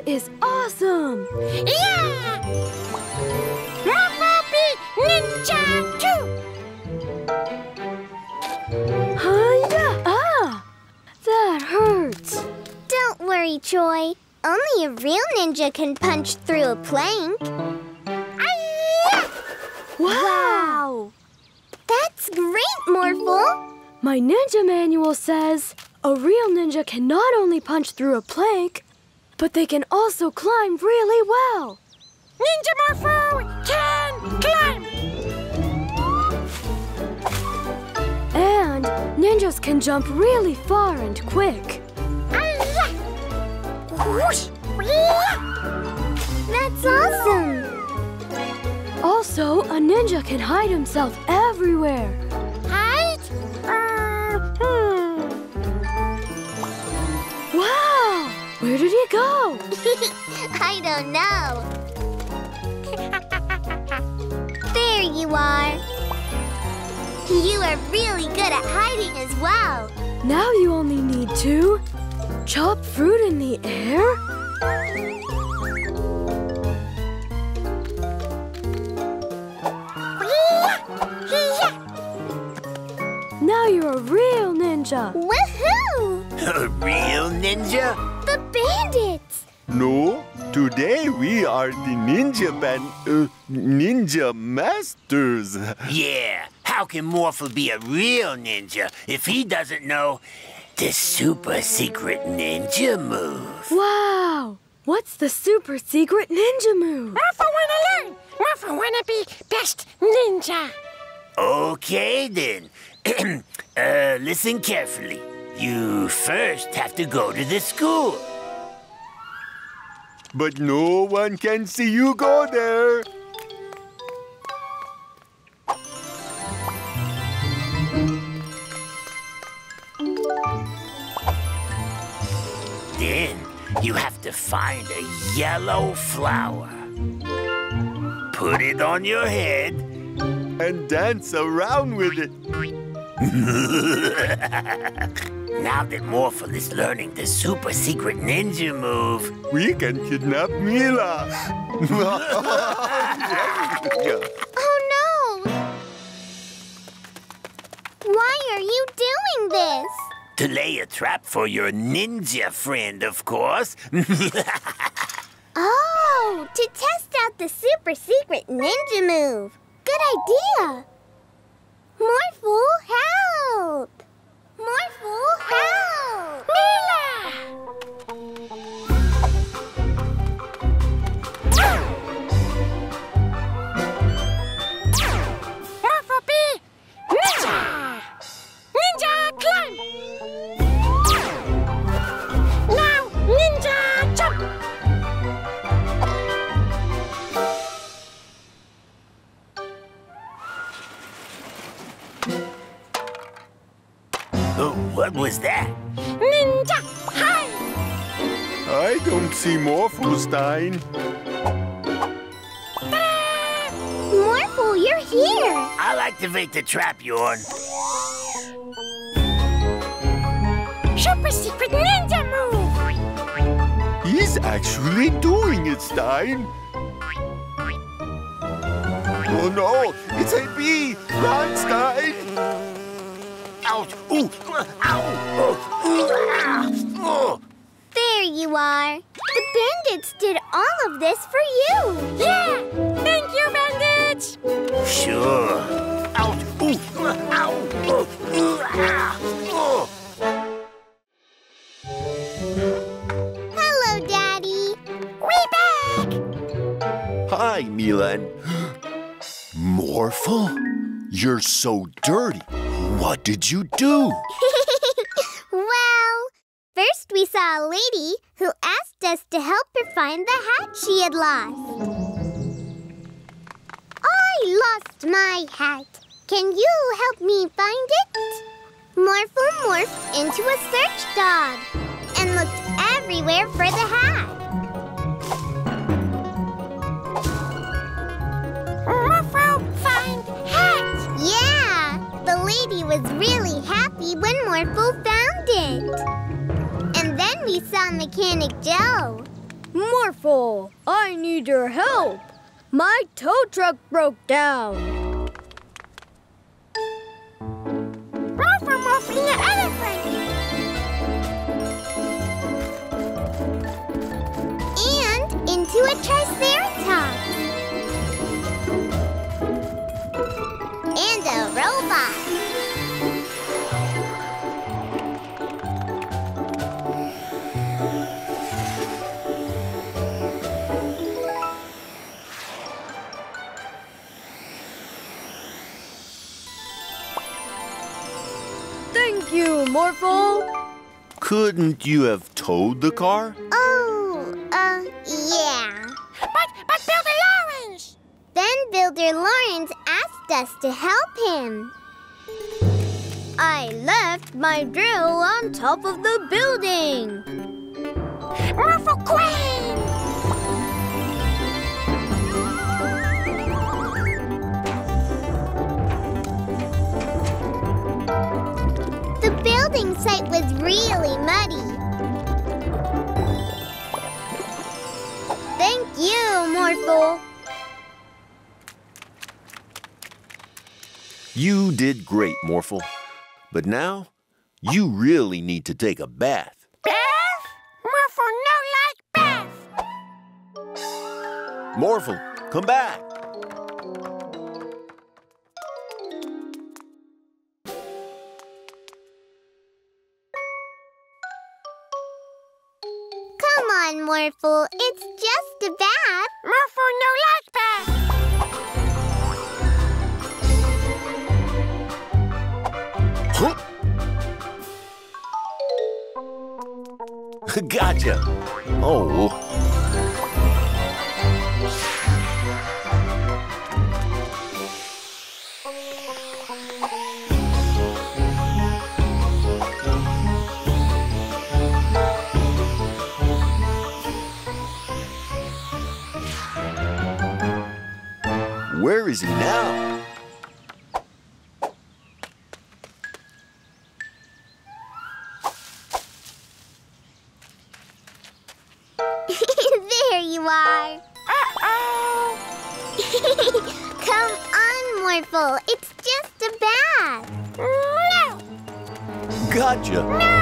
Mila is awesome! Yeah! Rafabi Ninja 2! Hiya! Ah! That hurts! Don't worry, Joy. Only a real ninja can punch through a plank. Wow! That's great, Morphle! My ninja manual says a real ninja can not only punch through a plank, but they can also climb really well. Ninja Morphle can climb! And ninjas can jump really far and quick. That's awesome! Also, a ninja can hide himself everywhere. Hide? Wow! Where did he go? I don't know. There you are. You are really good at hiding as well. Now you only need to chop fruit in the air. Now you're a real ninja. Woohoo! A real ninja? The bandits! No, today we are the ninja masters. Yeah, how can Morphle be a real ninja if he doesn't know the super secret ninja move? Wow! What's the super secret ninja move? Morphle wanna learn! Morphle wanna be best ninja! Okay then. Listen carefully. You first have to go to the school. But no one can see you go there. Then you have to find a yellow flower. Put it on your head. And dance around with it. Now that Morphle is learning the super secret ninja move, we can kidnap Mila. Oh no! Why are you doing this? To lay a trap for your ninja friend, of course. Oh, to test out the super secret ninja move. Good idea. Morphle, help! Morphle, help! Mila! Morphle be ninja! Ninja climb! Now, ninja jump! What was that? Ninja hide! I don't see Morphle, Stein. Morphle, you're here! I'll activate the trap, Yorn. Super secret ninja move! He's actually doing it, Stein. Oh no! It's a bee! Run, Stein! Ooh. Ow. There you are. The bandits did all of this for you. Yeah! Thank you, bandits! Sure. Hello, Daddy. We're back! Hi, Mila. Morphle? You're so dirty. What did you do? Well, first we saw a lady who asked us to help her find the hat she had lost. I lost my hat. Can you help me find it? Morphle morphed into a search dog and looked everywhere for the hat. Morphle find hat! Yeah! The lady was really happy when Morphle found it. And then we saw Mechanic Joe. Morphle, I need your help. My tow truck broke down. Run for Morphling the elephant. And into a triceratops. And a robot. Thank you, Morphle. Couldn't you have towed the car? Oh, yeah. But Builder Lawrence! Then Builder Lawrence asked us to help him. I left my drill on top of the building. Morphle Queen! The building site was really muddy. Thank you, Morphle. You did great, Morphle. But now, you really need to take a bath. Bath? Morphle no like bath. Morphle, come back. Morphle, it's just a bath. Morphle no like bath. Huh? Gotcha. Oh. Where is he now? There you are. Uh-oh. Come on, Morphle. It's just a bath. No. Gotcha. No.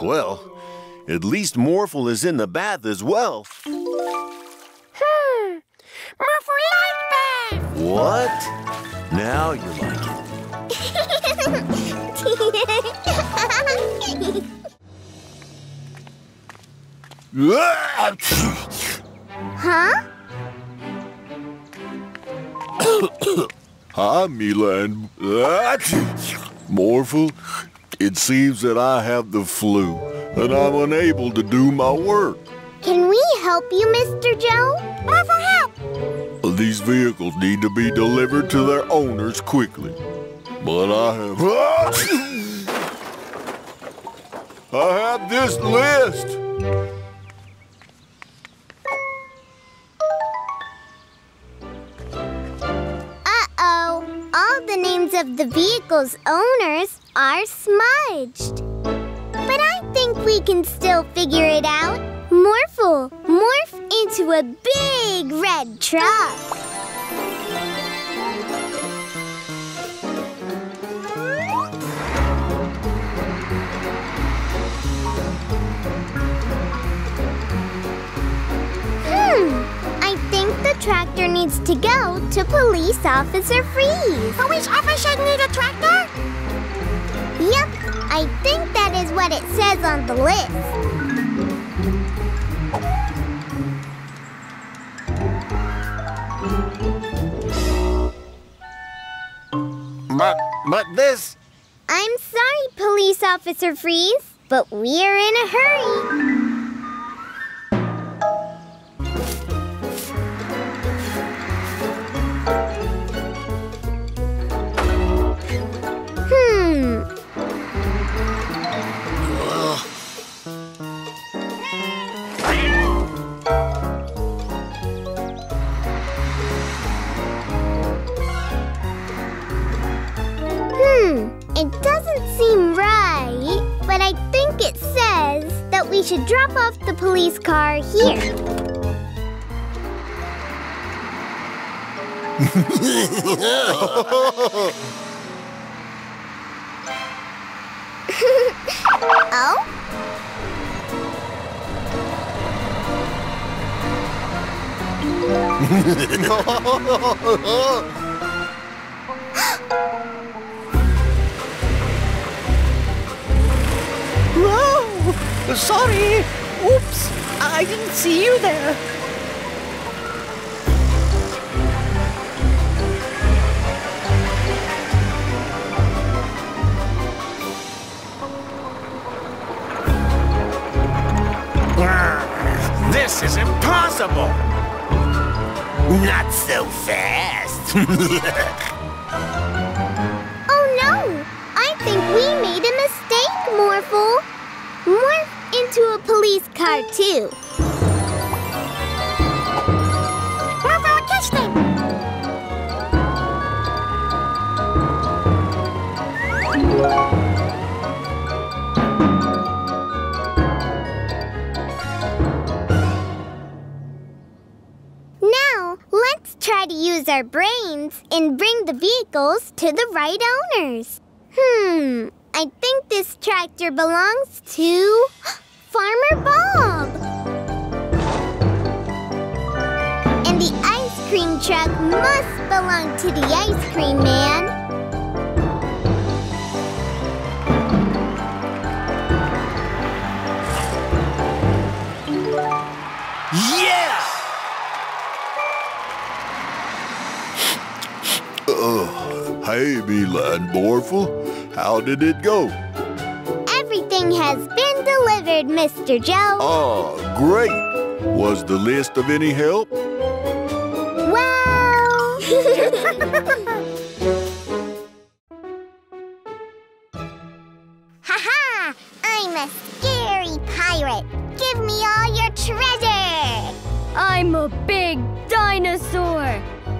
Well, at least Morphle is in the bath as well. Morphle like bath! What? Now you like it. Huh? Hi, Mila and Morphle. It seems that I have the flu, and I'm unable to do my work. Can we help you, Mr. Joe? Morphle, help! These vehicles need to be delivered to their owners quickly. But I have this list! Uh-oh. All the names of the vehicle's owners are smudged. But I think we can still figure it out. Morphle, morph into a big red truck. I think the tractor needs to go to Police Officer Freeze. Police Officer need a tractor? Yep, I think that is what it says on the list. But this... I'm sorry, Police Officer Freeze, but we're in a hurry. should drop off the police car here. Oh? Whoa! Sorry! Oops! I didn't see you there! This is impossible! Not so fast! Oh no! I think we made a mistake, Morphle! Morph into a police car, too! Morphle, catch them! Try to use our brains and bring the vehicles to the right owners. I think this tractor belongs to Farmer Bob. And the ice cream truck must belong to the ice cream man. Hey, Mila and Morphle, how did it go? Everything has been delivered, Mr. Joe. Oh, great. Was the list of any help? Well... Ha-ha! I'm a scary pirate. Give me all your treasure. I'm a big dinosaur.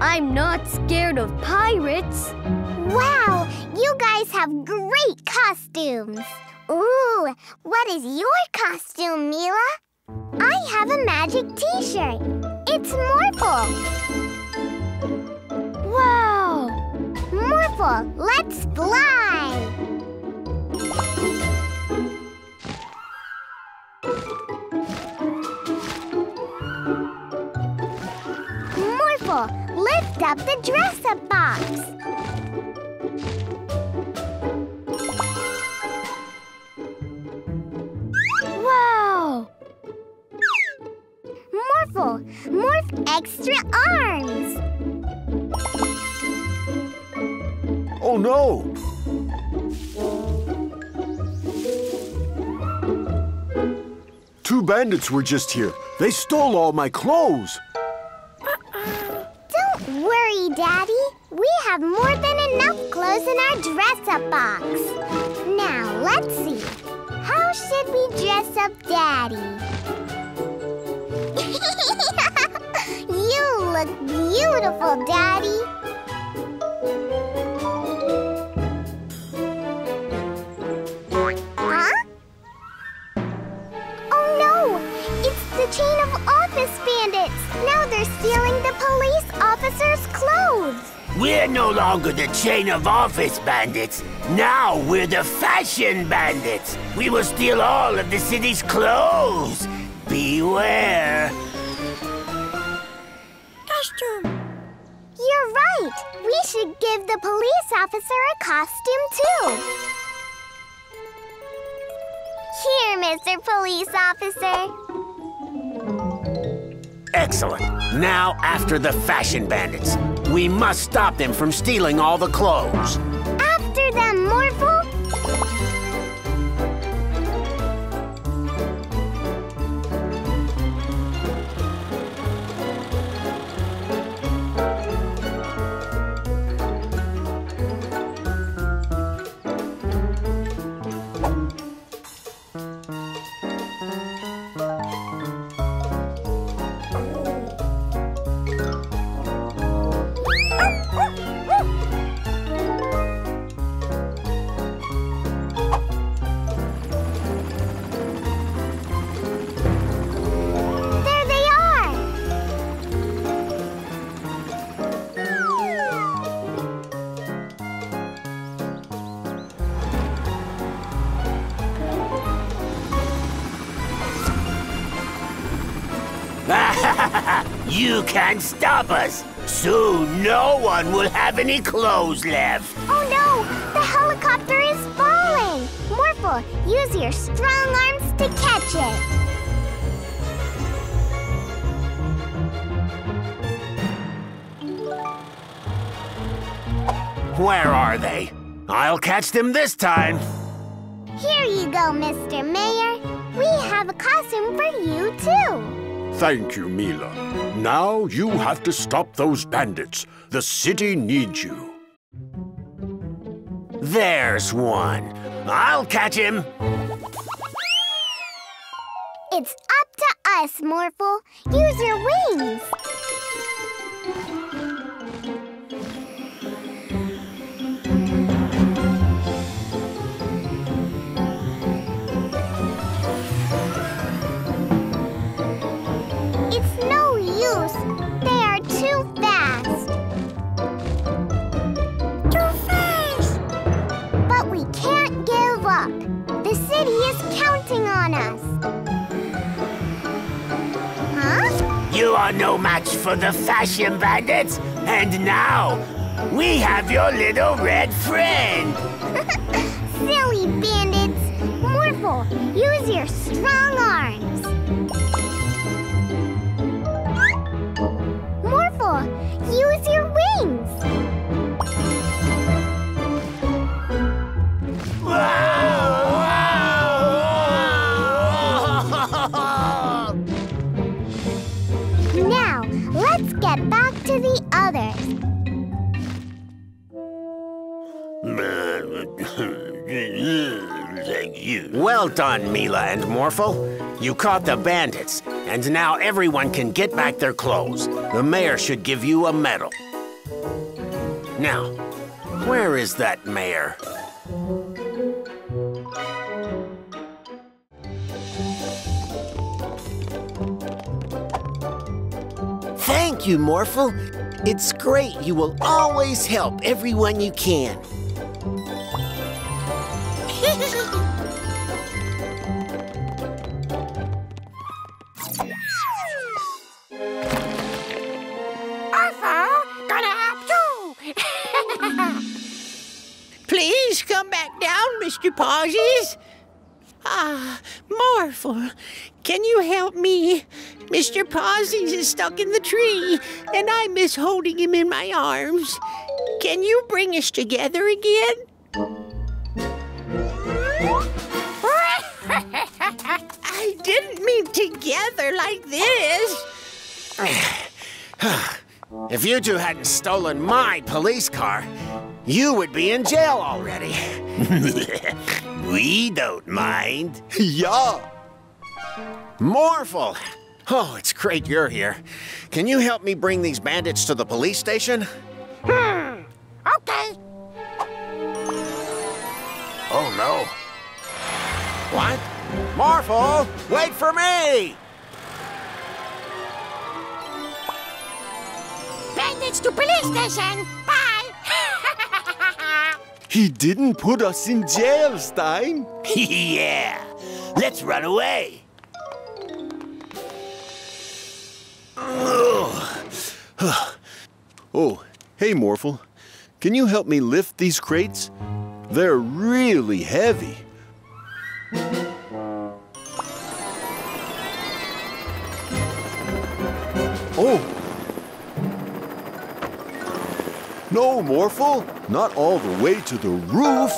I'm not scared of pirates. Wow, you guys have great costumes. Ooh, what is your costume, Mila? I have a magic T-shirt. It's Morphle. Wow. Morphle, let's fly. Morphle, lift up the dress-up box. Morph extra arms. Oh no! Two bandits were just here. They stole all my clothes. Don't worry, Daddy. We have more than enough clothes in our dress-up box. Now, let's see. How should we dress up Daddy? You look beautiful, Daddy. Huh? Oh no! It's the chain of office bandits. Now they're stealing the police officer's clothes. We're no longer the chain of office bandits. Now we're the fashion bandits. We will steal all of the city's clothes. Beware. You're right. We should give the police officer a costume, too. Here, Mr. Police Officer. Excellent. Now after the fashion bandits. We must stop them from stealing all the clothes. After them, Morphle. You can't stop us. Soon no one will have any clothes left. Oh no, the helicopter is falling. Morphle, use your strong arms to catch it. Where are they? I'll catch them this time. Here you go, Mr. Mayor. We have a costume for you, too. Thank you, Mila. Now you have to stop those bandits. The city needs you. There's one. I'll catch him. It's up to us, Morphle. Use your wings. You are no match for the fashion bandits, and now we have your little red friend. Silly bandits. Morphle, use your strong arms. Morphle, use your wings. Whoa! Get back to the others. Thank you. Well done, Mila and Morphle. You caught the bandits, and now everyone can get back their clothes. The mayor should give you a medal. Now, where is that mayor? Thank you, Morphle. It's great. You will always help everyone you can. Orphle, gonna help too. Please come back down, Mr. Pauzies. Ah, Morphle, can you help me? Mr. Pauzies is stuck in the tree, and I miss holding him in my arms. Can you bring us together again? I didn't mean together like this. If you two hadn't stolen my police car, you would be in jail already. We don't mind. Yeah. Morphle! Oh, it's great you're here. Can you help me bring these bandits to the police station? Okay. Oh, no. What? Morphle, wait for me! Bandits to police station! Bye! He didn't put us in jail, Stein. Yeah. Let's run away. Oh, hey, Morphle. Can you help me lift these crates? They're really heavy. Oh! No, Morphle! Not all the way to the roof!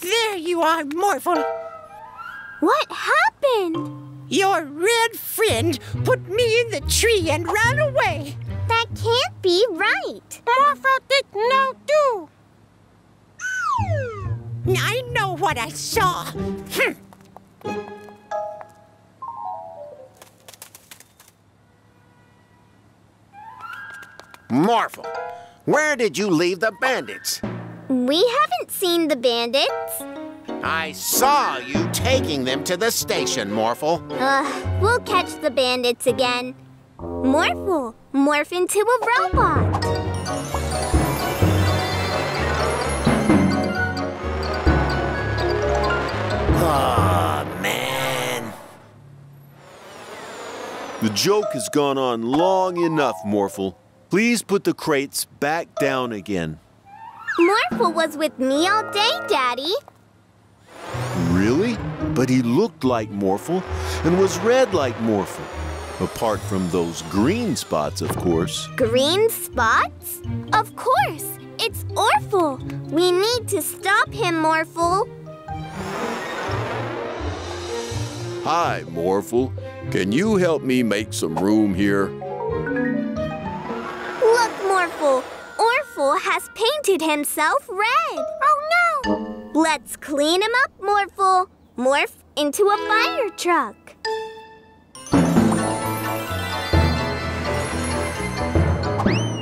There you are, Morphle! What happened? Your red friend put me in the tree and ran away. That can't be right. Morphle didn't know too. I know what I saw. Hm. Morphle, where did you leave the bandits? We haven't seen the bandits. I saw you taking them to the station, Morphle. We'll catch the bandits again. Morphle, morph into a robot. Oh, man. The joke has gone on long enough, Morphle. Please put the crates back down again. Morphle was with me all day, Daddy. Really? But he looked like Morphle and was red like Morphle. Apart from those green spots, of course. Green spots? Of course! It's Orphle! We need to stop him, Morphle. Hi, Morphle. Can you help me make some room here? Look, Morphle. Orphle has painted himself red. Oh, no! Let's clean him up, Morphle. Morph into a fire truck.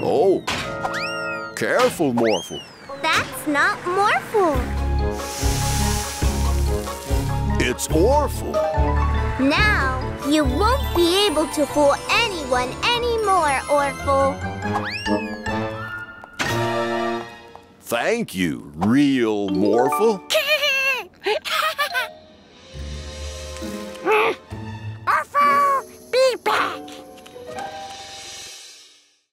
Oh, careful, Morphle. That's not Morphle. It's Orphle. Now you won't be able to fool anyone anymore, Orphle. Thank you, real Morphle.